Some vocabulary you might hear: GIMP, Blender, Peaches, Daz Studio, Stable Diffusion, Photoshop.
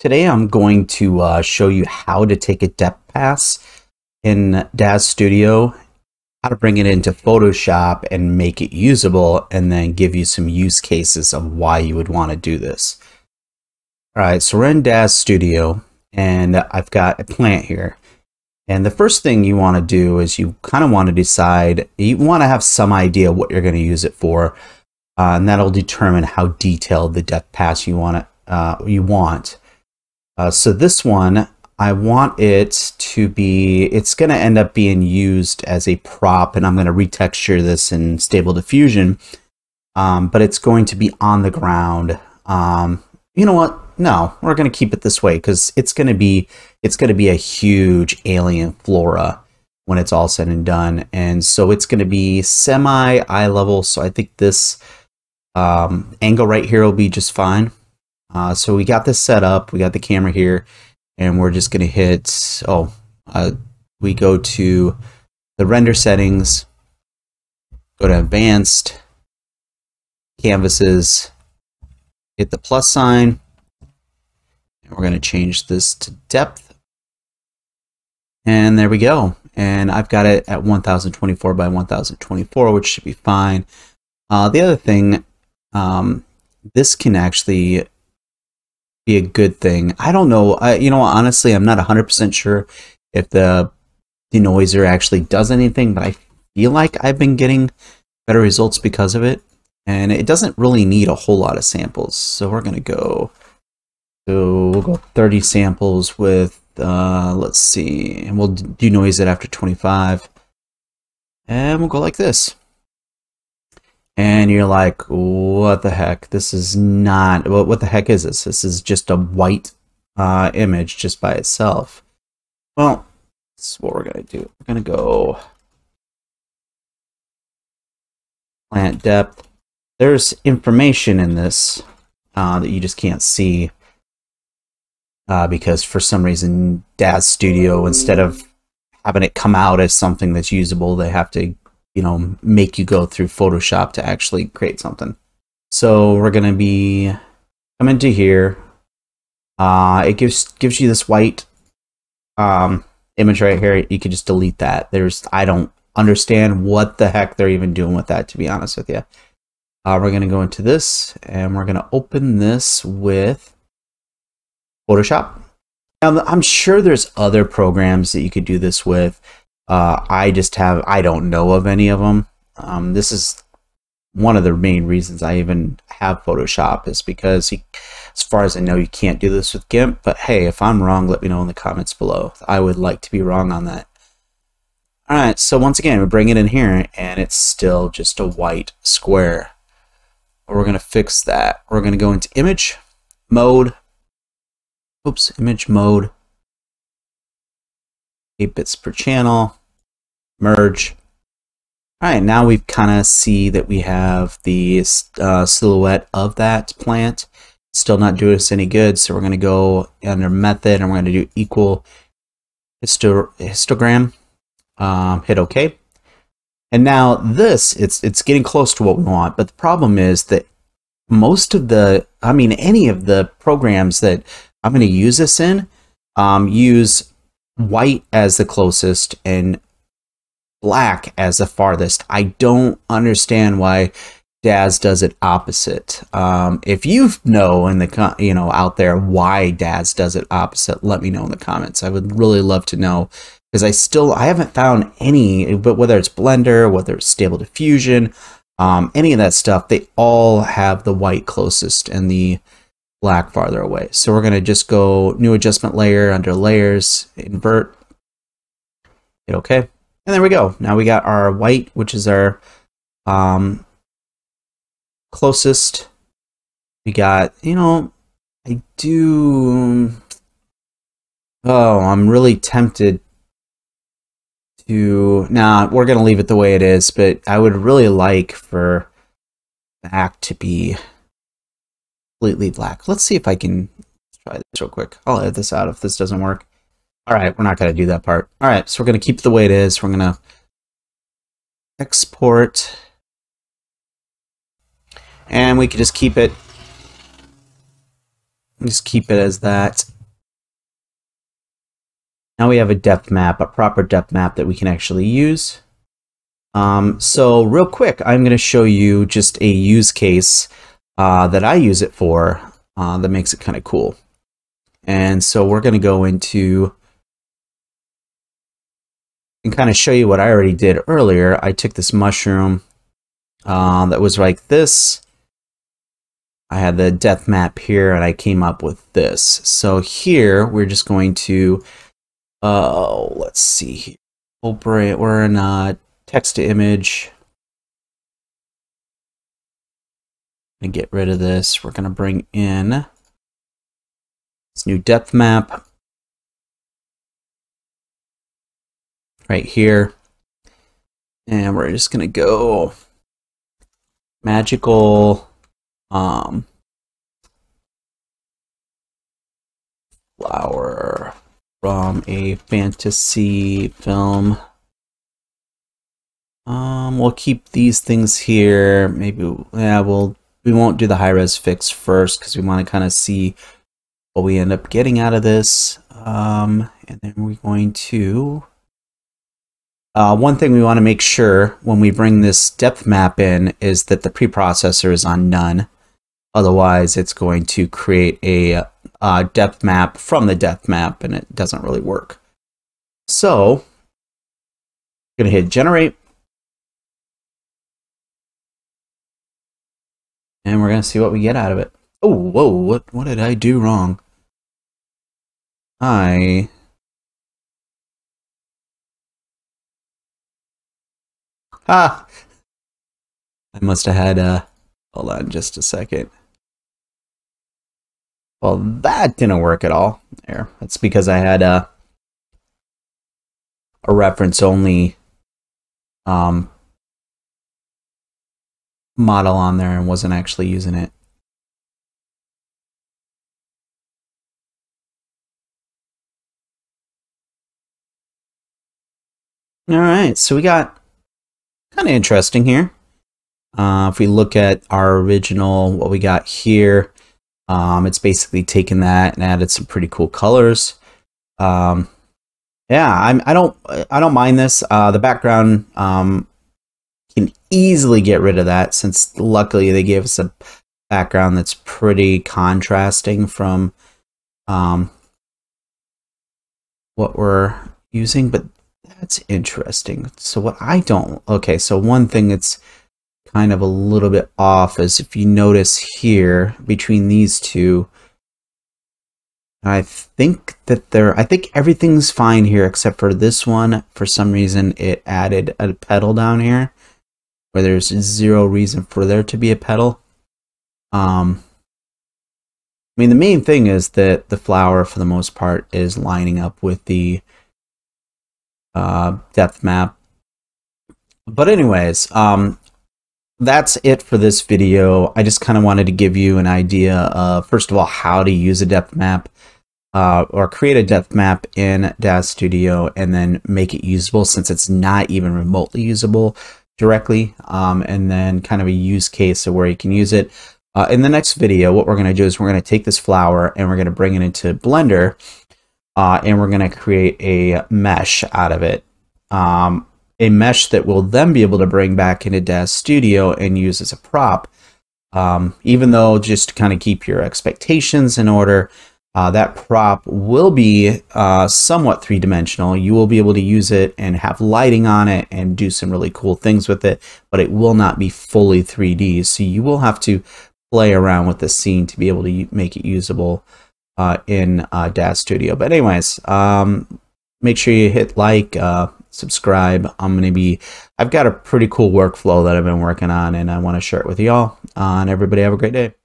Today I'm going to show you how to take a depth pass in Daz Studio, how to bring it into Photoshop and make it usable, and then give you some use cases of why you would want to do this. All right, so we're in Daz Studio and I've got a plant here. And the first thing you want to do is you kind of want to decide, you want to have some idea what you're going to use it for, and that'll determine how detailed the depth pass you want. So this one, I want it to be, it's going to end up being used as a prop, and I'm going to retexture this in Stable Diffusion, but it's going to be on the ground. You know what? No, we're going to keep it this way because it's going to be a huge alien flora when it's all said and done. And so it's going to be semi eye level. So I think this angle right here will be just fine. So we got this set up, we got the camera here, and we're just going to hit, we go to the render settings, go to advanced, canvases, hit the plus sign, and we're going to change this to depth, and there we go. And I've got it at 1024 by 1024, which should be fine. The other thing, this can actually be a good thing. I don't know. You know, honestly, I'm not 100% sure if the denoiser actually does anything, but I feel like I've been getting better results because of it. And it doesn't really need a whole lot of samples. So we're going to go, we'll go 30 samples with, let's see, and we'll denoise it after 25. And we'll go like this. And you're like, what the heck? This is not, what the heck is this? This is just a white image just by itself. Well, this is what we're going to do. We're going to go plant depth. There's information in this that you just can't see because for some reason Daz Studio, instead of having it come out as something that's usable, they have to, you know, make you go through Photoshop to actually create something. So we're going to be coming to here. It gives you this white image right here. You could just delete that. I don't understand what the heck they're even doing with that, to be honest with you. We're going to go into this and we're going to open this with Photoshop. Now, I'm sure there's other programs that you could do this with. I don't know of any of them. This is one of the main reasons I even have Photoshop, is because as far as I know, you can't do this with GIMP, but hey, if I'm wrong, let me know in the comments below. I would like to be wrong on that. All right, so once again, we bring it in here and it's still just a white square. We're gonna fix that. We're gonna go into image mode. Oops, image mode. 8 bits per channel. Merge. All right, now we kind of see that we have the silhouette of that plant. Still not doing us any good, so we're going to go under method and we're going to do equal histogram. Hit OK. And now this, it's getting close to what we want, but the problem is that most of the, I mean, any of the programs that I'm going to use this in use white as the closest and black as the farthest. I don't understand why Daz does it opposite. If you know in the out there why Daz does it opposite, let me know in the comments. I would really love to know, because I haven't found any, but whether it's Blender, whether it's Stable Diffusion, any of that stuff, they all have the white closest and the black farther away. So we're going to just go new adjustment layer, under layers, invert, hit OK. And there we go. Now we got our white, which is our closest. We got, you know, I'm really tempted to, we're going to leave it the way it is, but I would really like for back to be completely black. Let's see if I can try this real quick. I'll edit this out if this doesn't work. All right, we're not going to do that part. All right, so we're going to keep it the way it is. We're going to export. And we can just keep it. Just keep it as that. Now we have a depth map, a proper depth map that we can actually use. So real quick, I'm going to show you just a use case that I use it for that makes it kind of cool. And so we're going to go into and kind of show you what I already did earlier. I took this mushroom that was like this. I had the depth map here and I came up with this. So here we're just going to, let's see here. Operate, we're in text to image. And get rid of this. We're going to bring in this new depth map right here. And we're just going to go magical. Flower from a fantasy film. We'll keep these things here. Maybe, yeah, we won't do the high-res fix first because we want to kind of see what we end up getting out of this. And then we're going to, one thing we want to make sure when we bring this depth map in is that the preprocessor is on none. Otherwise, it's going to create a depth map from the depth map, and it doesn't really work. So, I'm going to hit generate. And we're going to see what we get out of it. Oh, whoa, what did I do wrong? I must have had hold on just a second. Well, that didn't work at all. There, that's because I had a reference only model on there and wasn't actually using it. All right, so we got kind of interesting here. If we look at our original, what we got here, it's basically taken that and added some pretty cool colors. Yeah, I don't mind this. The background can easily get rid of that, since luckily they gave us a background that's pretty contrasting from what we're using. But that's interesting. So what I don't, okay, so one thing that's kind of a little bit off is if you notice here between these two, I think that they're, I think everything's fine here except for this one. For some reason it added a petal down here where there's zero reason for there to be a petal. I mean, the main thing is that the flower for the most part is lining up with the depth map. But anyways, that's it for this video. I just kind of wanted to give you an idea of, first of all, how to use a depth map or create a depth map in Daz Studio and then make it usable, since it's not even remotely usable directly, and then kind of a use case of where you can use it. In the next video, what we're going to do is we're going to take this flower and we're going to bring it into Blender and we're going to create a mesh out of it. A mesh that we'll then be able to bring back into Daz Studio and use as a prop. Even though, just to kind of keep your expectations in order, that prop will be somewhat three-dimensional. You will be able to use it and have lighting on it and do some really cool things with it, but it will not be fully 3D. So you will have to play around with the scene to be able to make it usable in Daz Studio. But anyways, make sure you hit like, subscribe. I've got a pretty cool workflow that I've been working on and I want to share it with y'all, and everybody have a great day.